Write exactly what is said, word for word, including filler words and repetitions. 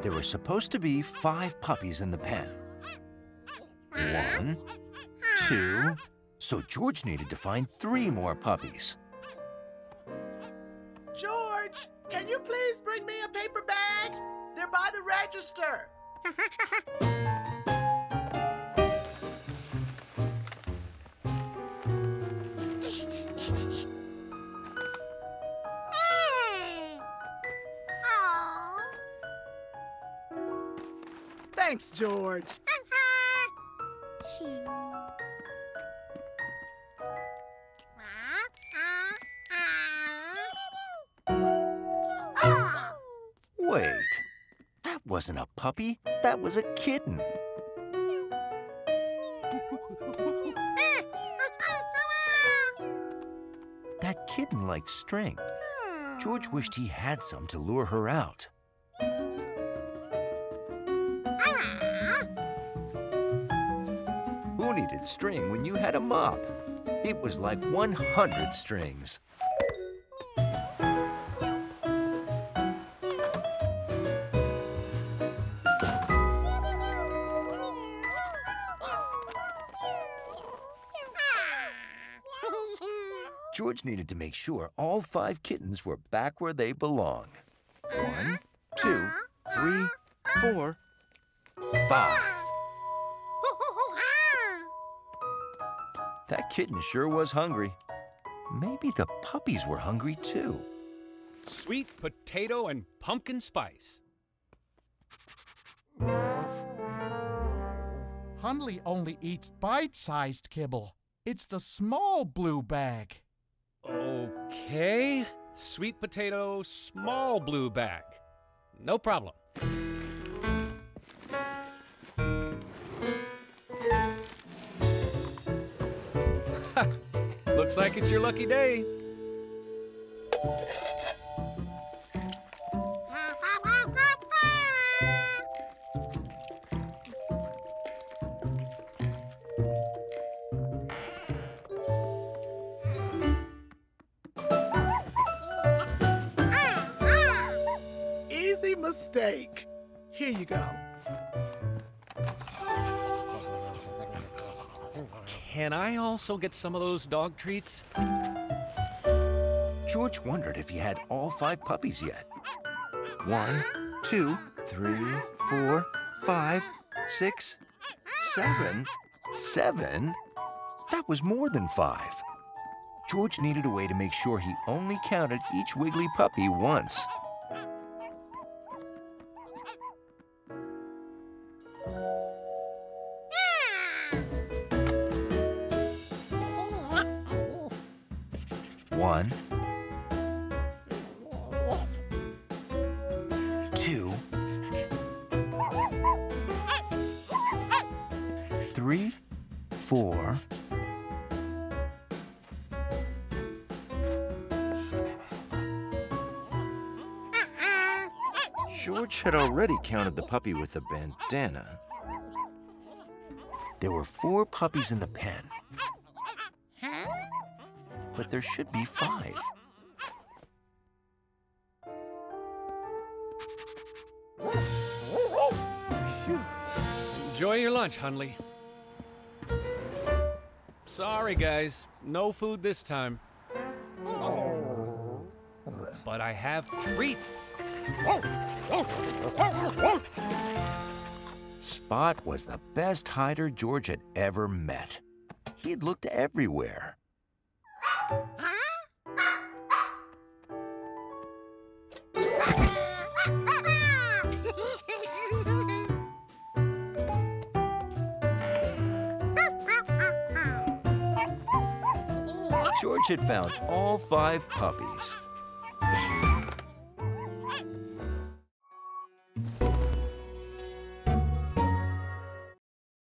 There were supposed to be five puppies in the pen. One, two, so George needed to find three more puppies. George, can you please bring me a paper bag? They're by the register. Thanks, George. Wait, that wasn't a puppy, that was a kitten. That kitten liked string. George wished he had some to lure her out. Needed string when you had a mop. It was like one hundred strings. George needed to make sure all five kittens were back where they belong. One, two, three, four, five. That kitten sure was hungry. Maybe the puppies were hungry, too. Sweet potato and pumpkin spice. Hundley only eats bite-sized kibble. It's the small blue bag. Okay. Sweet potato, small blue bag. No problem. Looks like it's your lucky day. Easy mistake. Here you go. Can I also get some of those dog treats? George wondered if he had all five puppies yet. One, two, three, four, five, six, seven, seven. That was more than five. George needed a way to make sure he only counted each wiggly puppy once. One, two, three, four, George had already counted the puppy with the bandana. There were four puppies in the pen. But there should be five. Phew. Enjoy your lunch, Hundley. Sorry, guys. No food this time. Oh. But I have treats. Spot was the best hider George had ever met. He had looked everywhere. George had found all five puppies.